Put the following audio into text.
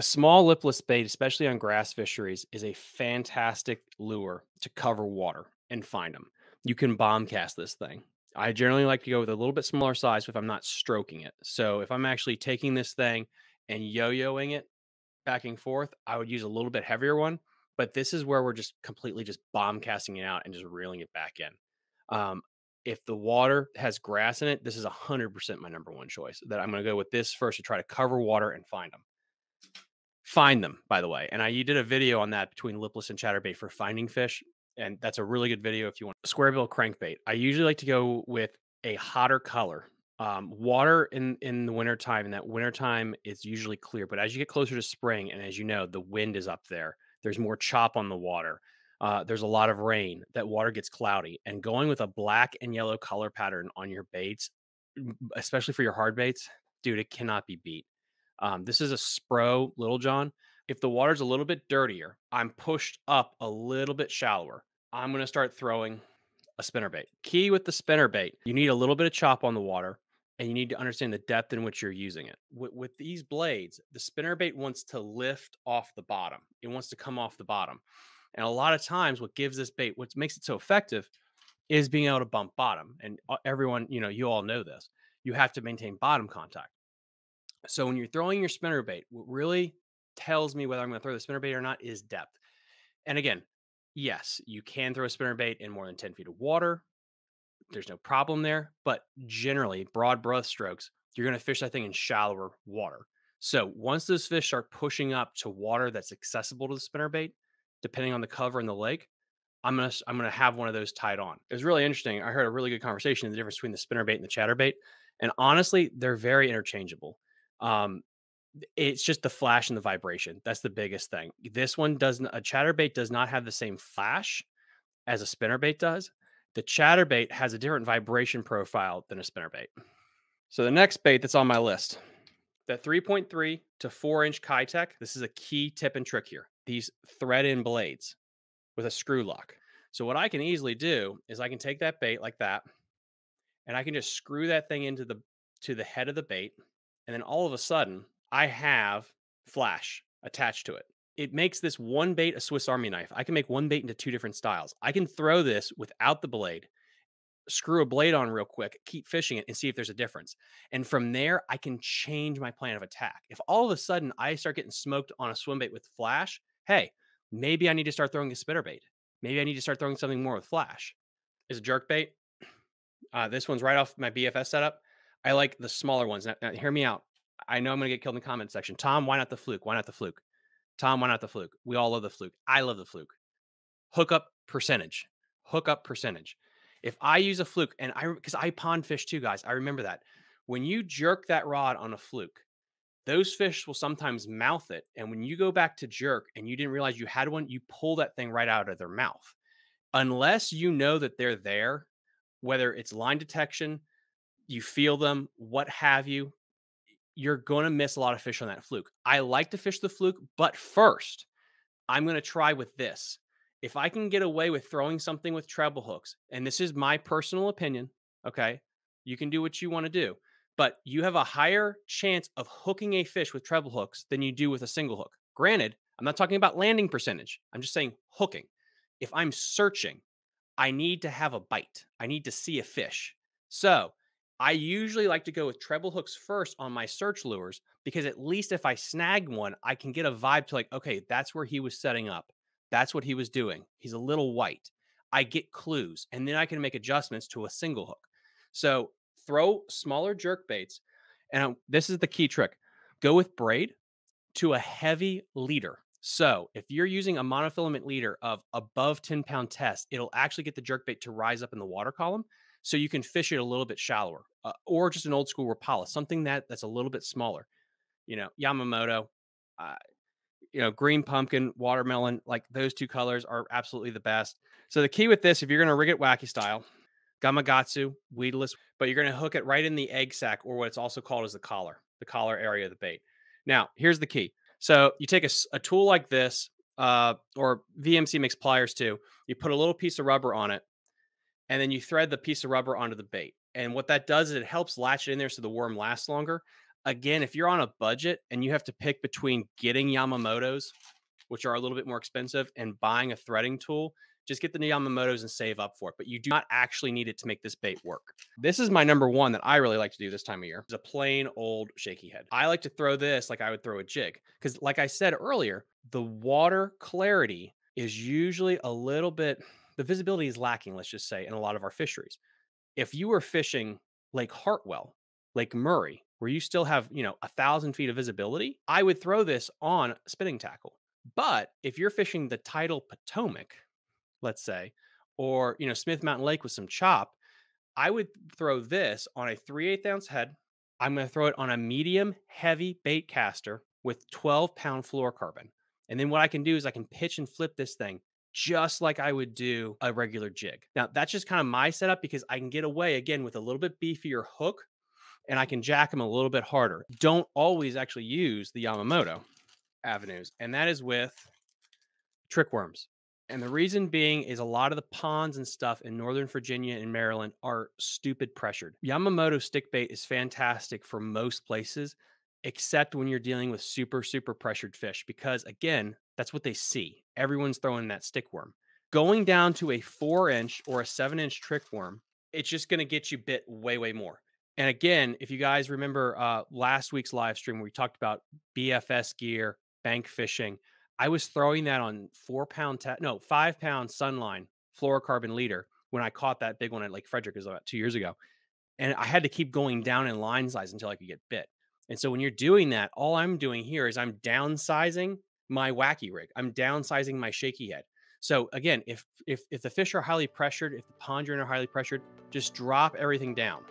A small lipless bait, especially on grass fisheries, is a fantastic lure to cover water and find them. You can bomb cast this thing. I generally like to go with a little bit smaller size if I'm not stroking it. So if I'm actually taking this thing and yo-yoing it back and forth, I would use a little bit heavier one. But this is where we're just completely just bomb casting it out and just reeling it back in. If the water has grass in it, this is 100% my number one choice. That I'm going to go with this first to try to cover water and find them. Find them, by the way. And you did a video on that between lipless and chatterbait for finding fish. And that's a really good video if you want. Squarebill crankbait. I usually like to go with a hotter color. Water in the wintertime, and that wintertime is usually clear. But as you get closer to spring, and as you know, the wind is up there. There's more chop on the water. There's a lot of rain. That water gets cloudy. And going with a black and yellow color pattern on your baits, especially for your hard baits, dude, it cannot be beat. This is a Spro Little John. If the water's a little bit dirtier, I'm pushed up a little bit shallower. I'm going to start throwing a spinnerbait. Key with the spinnerbait, you need a little bit of chop on the water, and you need to understand the depth in which you're using it. With these blades, the spinnerbait wants to lift off the bottom. It wants to come off the bottom. And a lot of times what gives this bait, what makes it so effective, is being able to bump bottom. And everyone, you know, you all know this. You have to maintain bottom contact. So when you're throwing your spinnerbait, what really tells me whether I'm going to throw the spinnerbait or not is depth. And again, yes, you can throw a spinnerbait in more than 10 feet of water. There's no problem there. But generally, broad breath strokes, you're going to fish that thing in shallower water. So once those fish start pushing up to water that's accessible to the spinnerbait, depending on the cover in the lake, I'm going to have one of those tied on. It was really interesting. I heard a really good conversation in the difference between the spinnerbait and the chatterbait. And honestly, they're very interchangeable. It's just the flash and the vibration. That's the biggest thing. This one doesn't, a chatterbait does not have the same flash as a spinnerbait does. The chatterbait has a different vibration profile than a spinnerbait. So the next bait that's on my list, that 3.3 to 4-inch Kitech. This is a key tip and trick here. These thread-in blades with a screw lock. So what I can easily do is I can take that bait like that, and I can just screw that thing into the head of the bait. And then all of a sudden, I have flash attached to it. It makes this one bait a Swiss Army knife. I can make one bait into two different styles. I can throw this without the blade, screw a blade on real quick, keep fishing it, and see if there's a difference. And from there, I can change my plan of attack. If all of a sudden I start getting smoked on a swim bait with flash, hey, maybe I need to start throwing a spinnerbait. Maybe I need to start throwing something more with flash. Is a jerkbait. This one's right off my BFS setup. I like the smaller ones. Now, hear me out. I know I'm going to get killed in the comment section. Tom, why not the fluke? Why not the fluke? Tom, why not the fluke? We all love the fluke. I love the fluke. Hookup percentage. Hookup percentage. If I use a fluke, and because I pond fish too, guys, I remember that. When you jerk that rod on a fluke, those fish will sometimes mouth it. And when you go back to jerk and you didn't realize you had one, you pull that thing right out of their mouth. Unless you know that they're there, whether it's line detection, you feel them, what have you, you're going to miss a lot of fish on that fluke. I like to fish the fluke, but first, I'm going to try with this. If I can get away with throwing something with treble hooks, and this is my personal opinion, okay, you can do what you want to do, but you have a higher chance of hooking a fish with treble hooks than you do with a single hook. Granted, I'm not talking about landing percentage. I'm just saying hooking. If I'm searching, I need to have a bite. I need to see a fish. So I usually like to go with treble hooks first on my search lures, because at least if I snag one, I can get a vibe to like, okay, that's where he was setting up. That's what he was doing. He's a little white. I get clues, and then I can make adjustments to a single hook. So throw smaller jerk baits. And this is the key trick. Go with braid to a heavy leader. So if you're using a monofilament leader of above 10-pound test, it'll actually get the jerk bait to rise up in the water column. So you can fish it a little bit shallower, or just an old school Rapala, something that's a little bit smaller, you know, Yamamoto, you know, green pumpkin, watermelon, like those two colors are absolutely the best. So the key with this, if you're going to rig it wacky style, Gamakatsu, weedless, but you're going to hook it right in the egg sac, or what it's also called as the collar area of the bait. Now, here's the key. So you take a tool like this, or VMC makes pliers too. You put a little piece of rubber on it, and then you thread the piece of rubber onto the bait. And what that does is it helps latch it in there so the worm lasts longer. again, if you're on a budget and you have to pick between getting Yamamotos, which are a little bit more expensive, and buying a threading tool, just get the Yamamotos and save up for it. But you do not actually need it to make this bait work. This is my number one that I really like to do this time of year. It's a plain old shaky head. I like to throw this like I would throw a jig. Because like I said earlier, the water clarity is usually a little bit, the visibility is lacking, let's just say, in a lot of our fisheries. If you were fishing Lake Hartwell, Lake Murray, where you still have, you know, 1,000 feet of visibility, I would throw this on spinning tackle. But if you're fishing the tidal Potomac, let's say, or, you know, Smith Mountain Lake with some chop, I would throw this on a 3/8 ounce head. I'm going to throw it on a medium heavy bait caster with 12 pound fluorocarbon. And then what I can do is I can pitch and flip this thing just like I would do a regular jig. Now that's just kind of my setup because I can get away again with a little bit beefier hook and I can jack them a little bit harder. Don't always actually use the Yamamoto avenues. And that is with trick worms. And the reason being is a lot of the ponds and stuff in Northern Virginia and Maryland are stupid pressured. Yamamoto stickbait is fantastic for most places, except when you're dealing with super, super pressured fish, because again, that's what they see. Everyone's throwing that stick worm. Going down to a 4-inch or a 7-inch trick worm, it's just going to get you bit way, way more. And again, if you guys remember last week's live stream, where we talked about BFS gear, bank fishing, I was throwing that on 5 pound Sunline fluorocarbon leader when I caught that big one at Lake Frederick, is about 2 years ago. And I had to keep going down in line size until I could get bit. And so when you're doing that, all I'm doing here is I'm downsizing my wacky rig. I'm downsizing my shaky head. So again, if the fish are highly pressured, if the pond you're in are highly pressured, just drop everything down.